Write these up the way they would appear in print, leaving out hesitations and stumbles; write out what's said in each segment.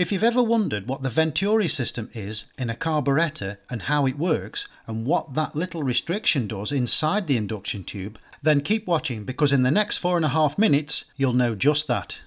If you've ever wondered what the Venturi system is in a carburettor and how it works and what that little restriction does inside the induction tube, then keep watching, because in the next 4.5 minutes you'll know just that.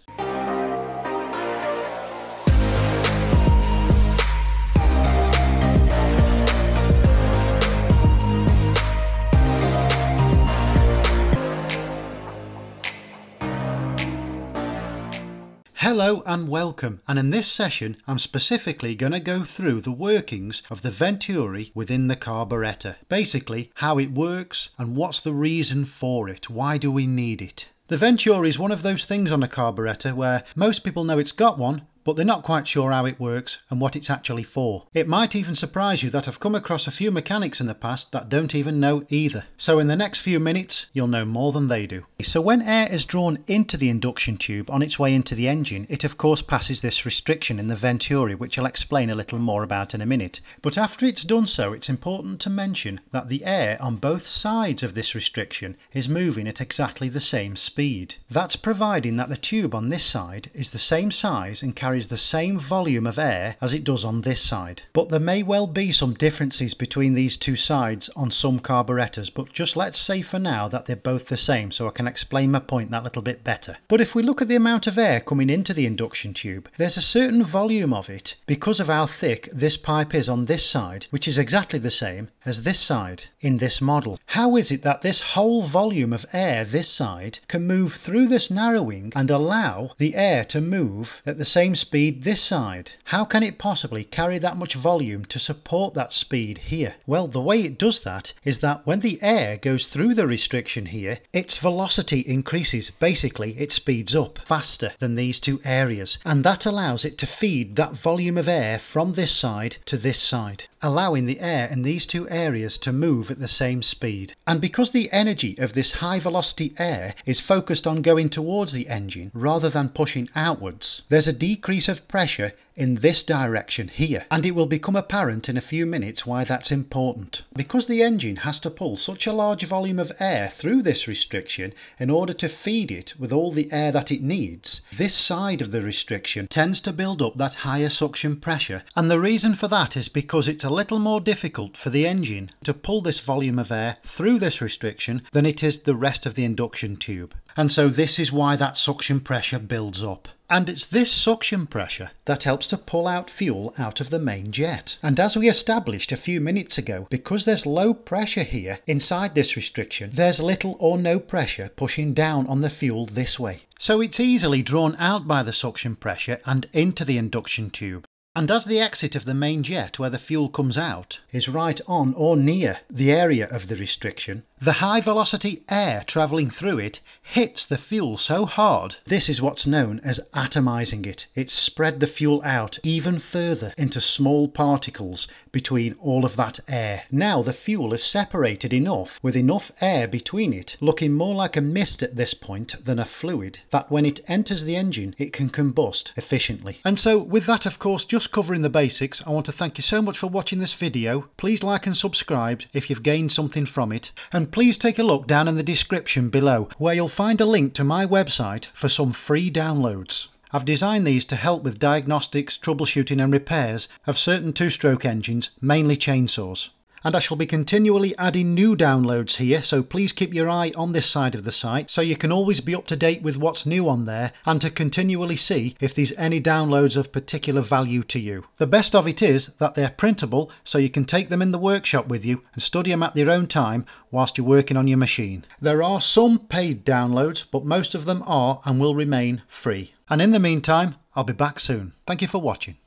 Hello and welcome, and in this session I'm specifically going to go through the workings of the Venturi within the carburettor. Basically how it works and what's the reason for it, why do we need it. The Venturi is one of those things on a carburettor where most people know it's got one, but they're not quite sure how it works and what it's actually for. It might even surprise you that I've come across a few mechanics in the past that don't even know either. So in the next few minutes you'll know more than they do. So when air is drawn into the induction tube on its way into the engine, it of course passes this restriction in the Venturi, which I'll explain a little more about in a minute. But after it's done so, it's important to mention that the air on both sides of this restriction is moving at exactly the same speed. That's providing that the tube on this side is the same size and carries the same volume of air as it does on this side. But there may well be some differences between these two sides on some carburettors, but just let's say for now that they're both the same, so I can explain my point that little bit better. But if we look at the amount of air coming into the induction tube, there's a certain volume of it because of how thick this pipe is on this side, which is exactly the same as this side in this model. How is it that this whole volume of air this side can move through this narrowing and allow the air to move at the same speed this side? How can it possibly carry that much volume to support that speed here? Well, the way it does that is that when the air goes through the restriction here, its velocity increases. Basically, it speeds up faster than these two areas, and that allows it to feed that volume of air from this side to this side, allowing the air in these two areas to move at the same speed. And because the energy of this high velocity air is focused on going towards the engine rather than pushing outwards, there's a decrease of pressure in this direction here, and it will become apparent in a few minutes why that's important. Because the engine has to pull such a large volume of air through this restriction in order to feed it with all the air that it needs, this side of the restriction tends to build up that higher suction pressure, and the reason for that is because it's a little more difficult for the engine to pull this volume of air through this restriction than it is the rest of the induction tube. And so this is why that suction pressure builds up. And it's this suction pressure that helps to pull out fuel out of the main jet. And as we established a few minutes ago, because there's low pressure here inside this restriction, there's little or no pressure pushing down on the fuel this way. So it's easily drawn out by the suction pressure and into the induction tube. And as the exit of the main jet, where the fuel comes out, is right on or near the area of the restriction, the high velocity air travelling through it hits the fuel so hard, this is what's known as atomising it. It's spread the fuel out even further into small particles between all of that air. Now the fuel is separated enough, with enough air between it, looking more like a mist at this point than a fluid, that when it enters the engine it can combust efficiently. And so with that, of course, just covering the basics, I want to thank you so much for watching this video. Please like and subscribe if you've gained something from it, and please take a look down in the description below, where you'll find a link to my website for some free downloads. I've designed these to help with diagnostics, troubleshooting and repairs of certain two-stroke engines, mainly chainsaws. And I shall be continually adding new downloads here, so please keep your eye on this side of the site so you can always be up to date with what's new on there, and to continually see if there's any downloads of particular value to you. The best of it is that they're printable, so you can take them in the workshop with you and study them at your own time whilst you're working on your machine. There are some paid downloads, but most of them are and will remain free. And in the meantime, I'll be back soon. Thank you for watching.